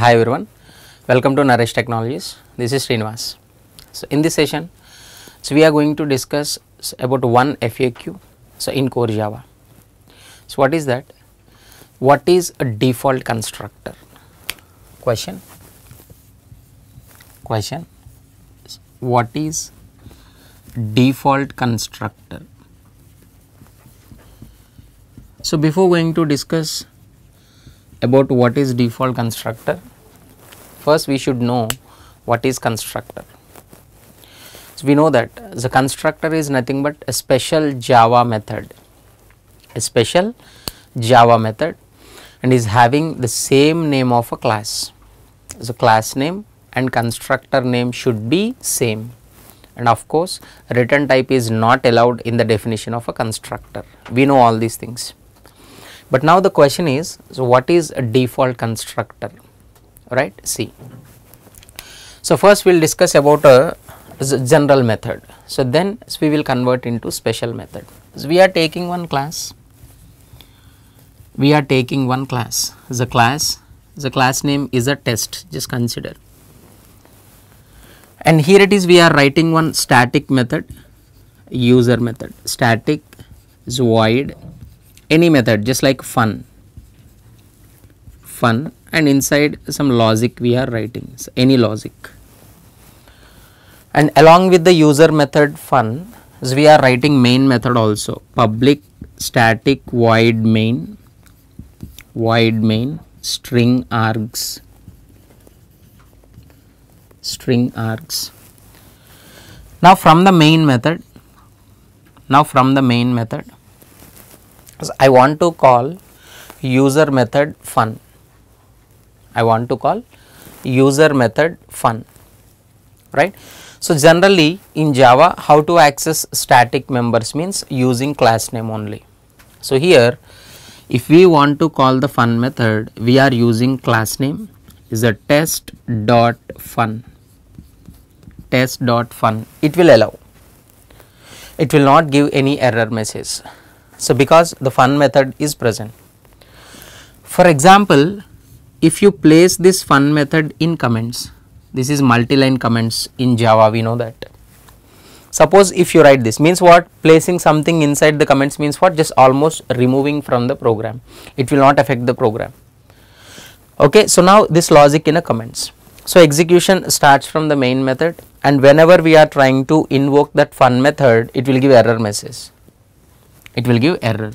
Hi everyone, welcome to Naresh Technologies. This is Srinivas. So in this session, we are going to discuss about one FAQ. So in Core Java. So what is that? What is a default constructor? Question. What is default constructor? So before going to discuss about what is default constructor, first we should know what is constructor. So we know that the constructor is nothing but a special Java method, and is having the same name of a class. So class name and constructor name should be same, and of course return type is not allowed in the definition of a constructor. We know all these things. But now the question is, so what is a default constructor, right? See, so first we will discuss about a general method. So then we will convert into special method. So we are taking one class, the class name is a test, just consider. And here it is, we are writing one static method, user method, static is void, any method, just like fun, and inside some logic we are writing, so any logic. And along with the user method fun, so we are writing main method also, public static void main, string args, Now from the main method, I want to call user method fun. Right. So generally in Java, how to access static members means using class name only. So here if we want to call the fun method, we are using class name is a test.fun. It will allow, it will not give any error message. So because the fun method is present. For example, if you place this fun method in comments, this is multi-line comments in Java, we know that. Suppose if you write this, means what? Placing something inside the comments means what? Just almost removing from the program. It will not affect the program. Okay, so now this logic in a comments. So execution starts from the main method, and whenever we are trying to invoke that fun method, it will give error message. It will give error.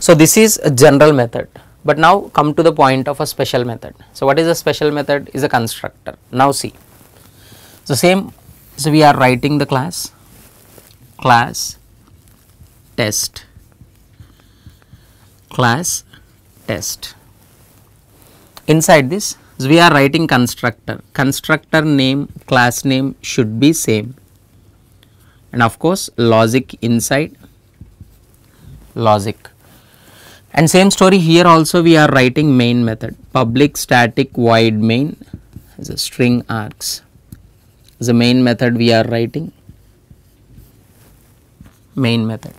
So this is a general method, but now come to the point of a special method. So what is a special method? Is a constructor. Now see, so same, so we are writing the class, test, inside this we are writing constructor, name, class name should be same, and of course logic inside logic. And same story here also, we are writing main method, public static void main is a string args, the main method we are writing, main method.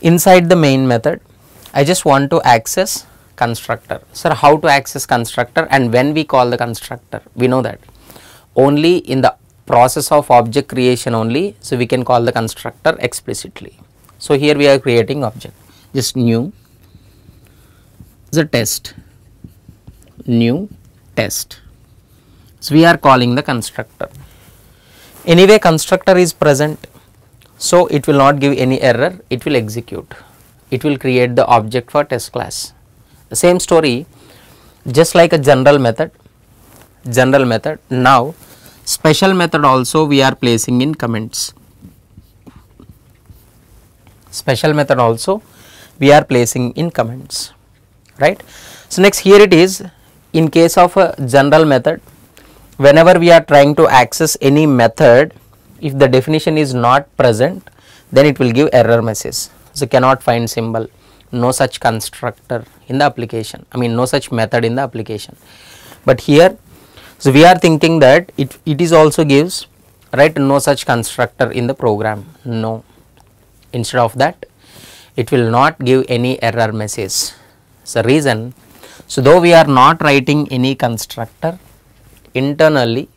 Inside the main method I just want to access constructor. Sir, how to access constructor and when we call the constructor? We know that only in the process of object creation only, so we can call the constructor explicitly. So here we are creating object, just new the test, new test, so we are calling the constructor. Anyway constructor is present, so it will not give any error, it will execute, it will create the object for test class. Same story, just like a general method, now special method also we are placing in comments, right. So next here it is, in case of a general method, whenever we are trying to access any method, if the definition is not present, then it will give error message, so cannot find symbol, no such constructor in the application, I mean no such method in the application. But here, so we are thinking that it is also gives, right, no such constructor in the program. No, instead of that it will not give any error message. So, reason, so though we are not writing any constructor internally,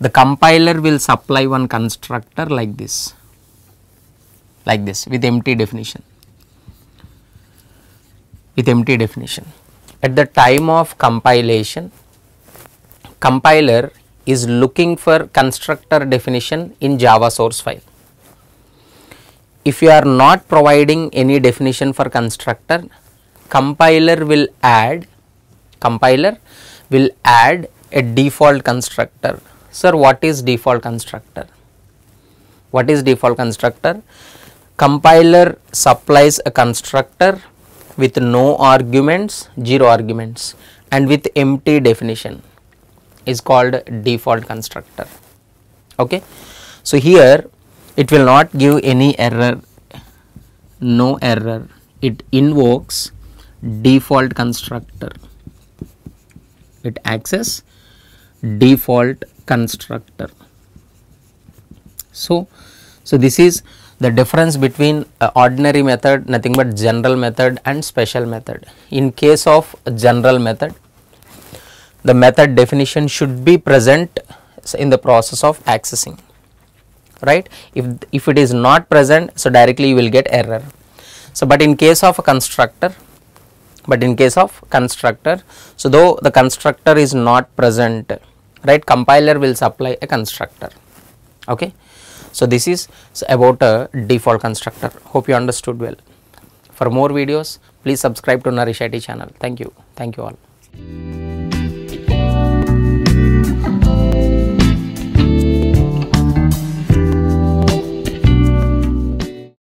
the compiler will supply one constructor like this with empty definition. At the time of compilation, compiler is looking for constructor definition in Java source file. If you are not providing any definition for constructor, compiler will add a default constructor. Sir, what is default constructor? Compiler supplies a constructor with no arguments, 0 arguments, and with empty definition is called default constructor. Okay. So, here it will not give any error, no error, it invokes default constructor, it accesses default constructor. So this is the difference between ordinary method, nothing but general method, and special method. In case of general method, the method definition should be present in the process of accessing, right? If it is not present, so directly you will get error. So but in case of a constructor, so though the constructor is not present, right, compiler will supply a constructor. Okay. So this is about a default constructor. Hope you understood well. For more videos, please subscribe to Naresh i Technologies channel. Thank you all.